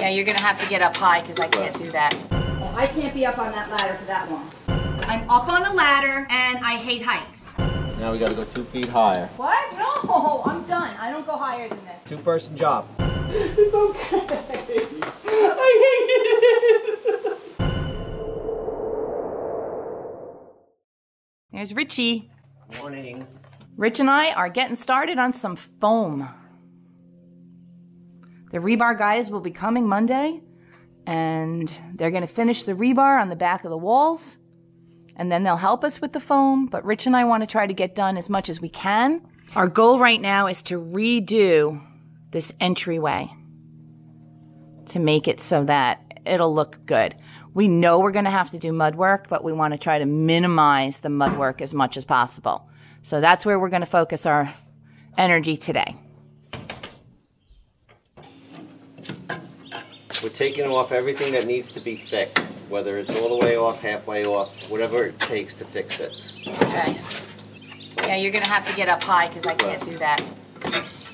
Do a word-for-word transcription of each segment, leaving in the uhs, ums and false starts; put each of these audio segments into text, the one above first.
Yeah, you're gonna have to get up high because I can't do that. Well, I can't be up on that ladder for that long. I'm up on a ladder and I hate heights. Now we gotta go two feet higher. What? No, I'm done. I don't go higher than this. Two person job. It's okay. I hate it. There's Richie. Morning. Rich and I are getting started on some foam. The rebar guys will be coming Monday, and they're going to finish the rebar on the back of the walls, and then they'll help us with the foam, but Rich and I want to try to get done as much as we can. Our goal right now is to redo this entryway to make it so that it'll look good. We know we're going to have to do mud work, but we want to try to minimize the mud work as much as possible. So that's where we're going to focus our energy today. We're taking off everything that needs to be fixed, whether it's all the way off, halfway off, whatever it takes to fix it. Okay. Yeah, you're going to have to get up high because I can't do that.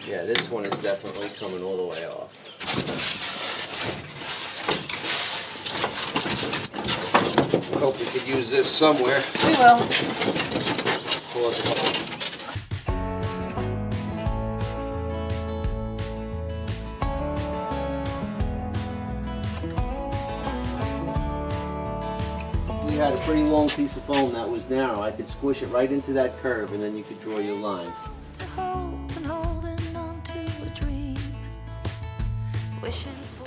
Yeah, this one is definitely coming all the way off. I hope we could use this somewhere. We will. Pull it up. You had a pretty long piece of foam that was narrow. I could squish it right into that curve and then you could draw your line.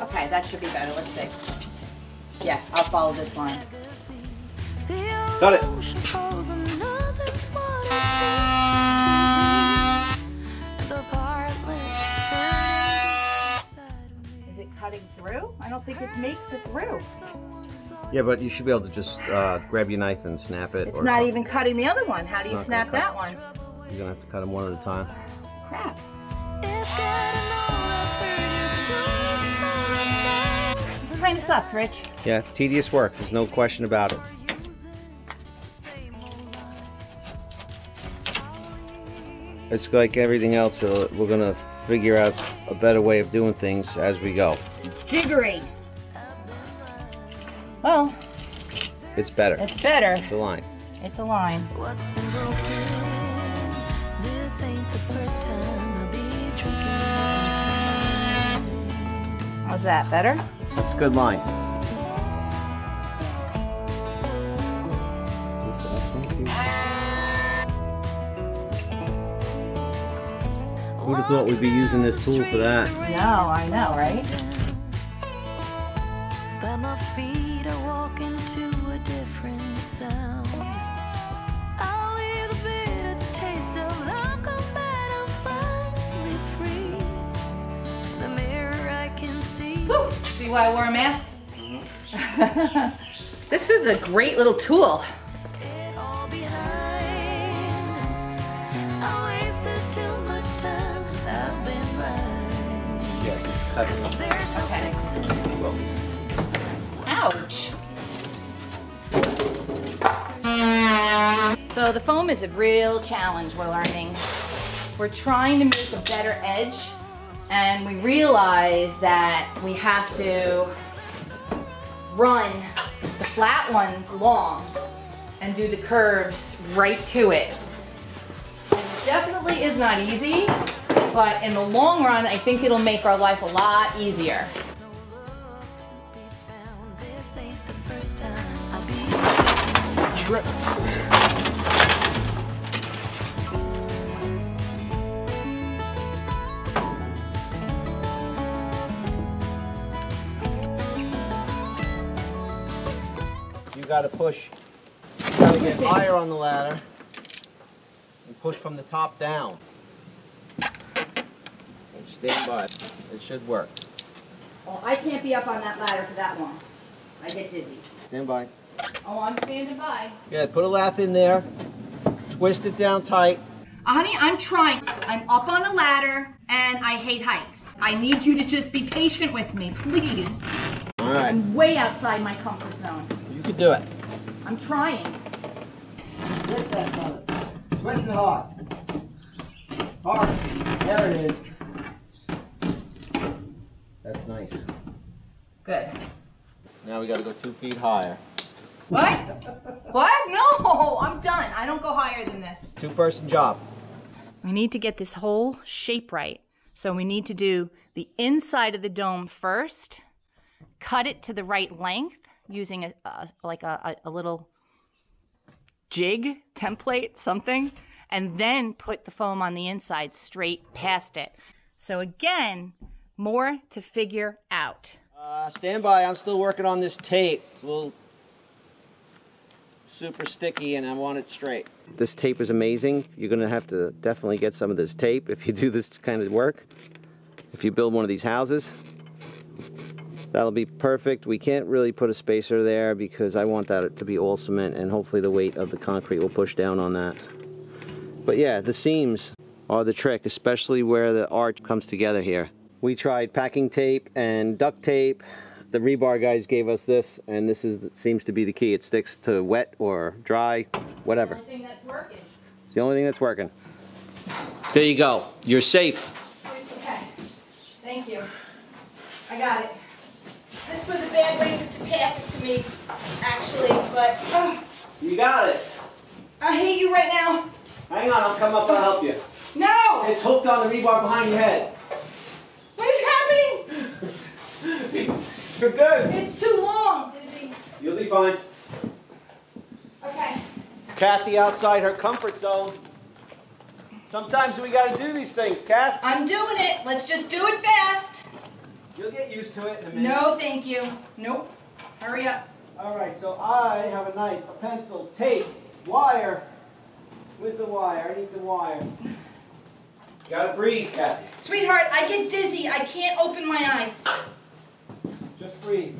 Okay, that should be better. Let's see. Yeah, I'll follow this line. Got it. Is it cutting through? I don't think it makes it through. Yeah, but you should be able to just uh, grab your knife and snap it. It's or not cut. Even cutting the other one. How do you snap that one? You're going to have to cut them one at a time. Crap. Time sucks, Rich. Yeah, it's tedious work. There's no question about it. It's like everything else. So we're going to figure out a better way of doing things as we go. Jiggery. Well, it's better. It's better. It's a line. It's a line. What's been broken? This ain't the first time I'll be drinking. How's that? Better? That's a good line. Who would have thought we'd be using this tool for that? No, I know, right? By my feet. I walk into a different sound. I'll leave the bitter taste of love come back. I'm finally free. The mirror I can see. Woo! See why I wore a mask? Mm-hmm. This is a great little tool. It all behind. I wasted too much time. I've been blind. Yes, there's no okay. Fixing. Well, ouch! So the foam is a real challenge we're learning. We're trying to make a better edge, and we realize that we have to run the flat ones long and do the curves right to it. It definitely is not easy, but in the long run, I think it'll make our life a lot easier. Rip. You gotta push. You gotta get higher on the ladder and push from the top down. And stand by. It should work. Well, I can't be up on that ladder for that long. I get dizzy. Stand by. Oh, I'm standing by. Yeah, put a lath in there. Twist it down tight. Uh, honey, I'm trying. I'm up on a ladder, and I hate heights. I need you to just be patient with me, please. All right. I'm way outside my comfort zone. You can do it. I'm trying. Twist that mother. Twist it hard. Hard. There it is. That's nice. Good. Now we gotta go two feet higher. What? What? No, I'm done. I don't go higher than this. Two person job. We need to get this whole shape right. So we need to do the inside of the dome first, cut it to the right length using a, a like a, a little jig, template, something, and then put the foam on the inside straight past it. So again, more to figure out. Uh, stand by, I'm still working on this tape. It's a little super sticky and I want it straight. This tape is amazing. You're gonna have to definitely get some of this tape if you do this kind of work. If you build one of these houses, that'll be perfect. We can't really put a spacer there because I want that to be all cement, and hopefully the weight of the concrete will push down on that. But yeah, the seams are the trick, especially where the arch comes together here. We tried packing tape and duct tape. The rebar guys gave us this, and this is seems to be the key. It sticks to wet or dry, whatever. It's the only thing that's working. It's the only thing that's working. There you go. You're safe. Okay. Thank you. I got it. This was a bad way to pass it to me, actually, but... Oh. You got it. I hate you right now. Hang on, I'll come up and help you. No! It's hooked on the rebar behind your head. What is happening? You're good. It's too long, Dizzy. You'll be fine. Okay. Kathie outside her comfort zone. Sometimes we gotta do these things, Kath. I'm doing it. Let's just do it fast. You'll get used to it in a minute. No, thank you. Nope. Hurry up. All right, so I have a knife, a pencil, tape, wire. Where's the wire? I need some wire. You gotta breathe, Kathie. Sweetheart, I get dizzy. I can't open my eyes. Just breathe.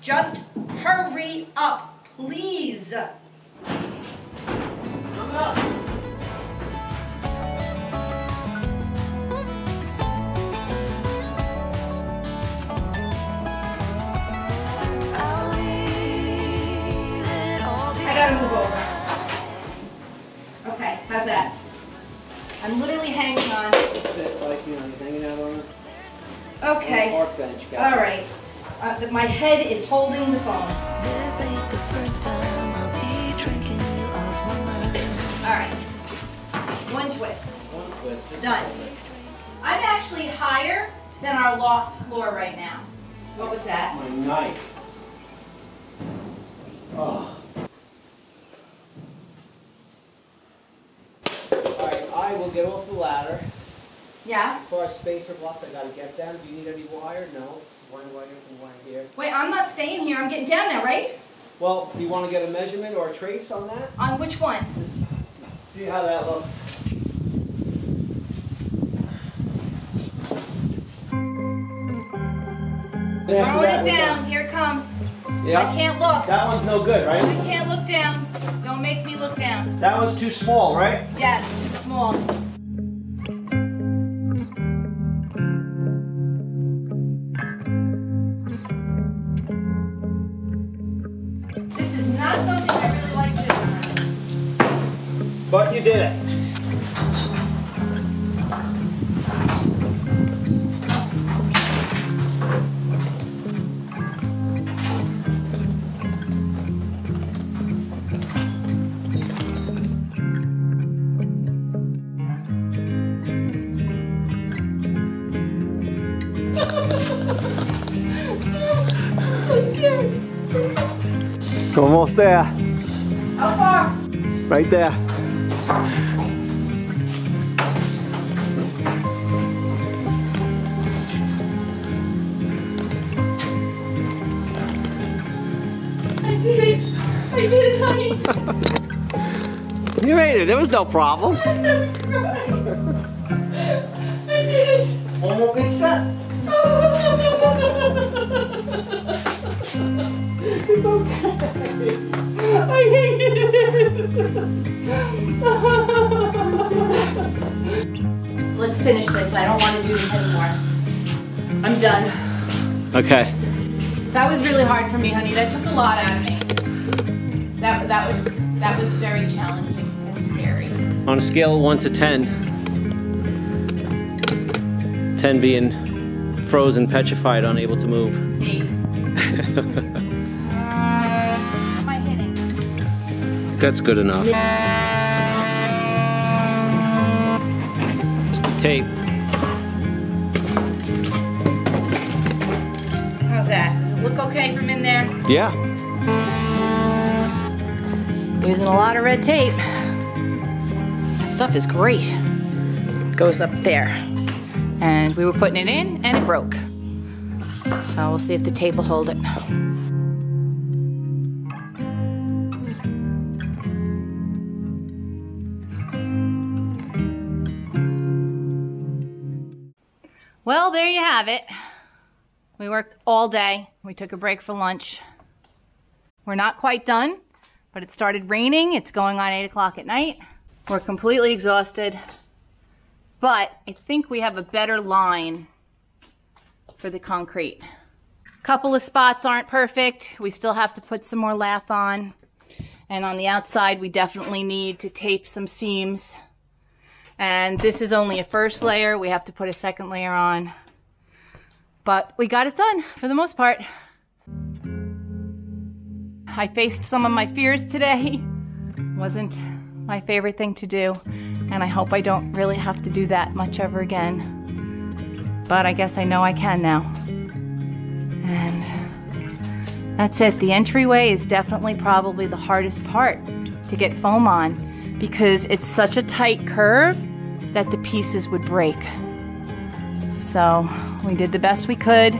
Just hurry up, please. Come up. How's that? I'm literally hanging on. Sit like you know, you're hanging out on the okay. Park bench. All right. Uh, my head is holding the phone. This ain't the first time I'll be drinking you off my mind. All right. One twist. One twist. Done. I'm actually higher than our loft floor right now. What was that? My knife. Oh. We'll get off the ladder. Yeah. As far as spacer blocks, I gotta get them. Do you need any wire? No. One wire from one here. Wait, I'm not staying here. I'm getting down now, right? Well, do you want to get a measurement or a trace on that? On which one? Just see how that looks. Throw it down. Here it comes. Yep. I can't look. That one's no good, right? I can't look down. Don't make me look down. That one's too small, right? Yes, too small. This is not something I really like to do. But you did it. Almost there. How far? Right there. I did it. I did it, honey. You made it. There was no problem. I did it. One more big step. It's okay. I hate it. Let's finish this. I don't want to do this anymore. I'm done. Okay. That was really hard for me, honey. That took a lot out of me. That that was that was very challenging and scary. On a scale of one to ten, ten being frozen, petrified, unable to move. Eight. Am I hitting? That's good enough. It's the tape. How's that? Does it look okay from in there? Yeah. Using a lot of red tape. That stuff is great. It goes up there. And we were putting it in and it broke. So we'll see if the tape will hold it. Well, there you have it. We worked all day. We took a break for lunch. We're not quite done, but it started raining. It's going on eight o'clock at night. We're completely exhausted, but I think we have a better line for the concrete. A couple of spots aren't perfect. We still have to put some more lath on. And on the outside, we definitely need to tape some seams. And this is only a first layer. We have to put a second layer on. But we got it done for the most part. I faced some of my fears today. Wasn't my favorite thing to do. And I hope I don't really have to do that much ever again. But I guess I know I can now. And that's it. The entryway is definitely probably the hardest part to get foam on because it's such a tight curve that the pieces would break. So we did the best we could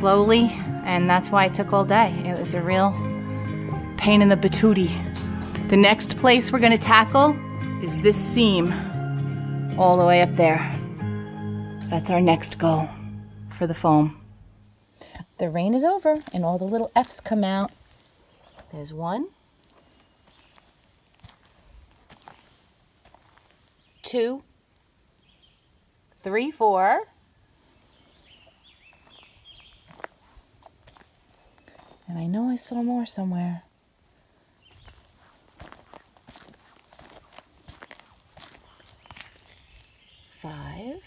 slowly, and that's why it took all day. It was a real pain in the patootie. The next place we're gonna tackle is this seam all the way up there. That's our next goal for the foam. The rain is over and all the little F's come out. There's one, two, three, four, and I know I saw more somewhere. Five.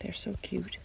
They're so cute.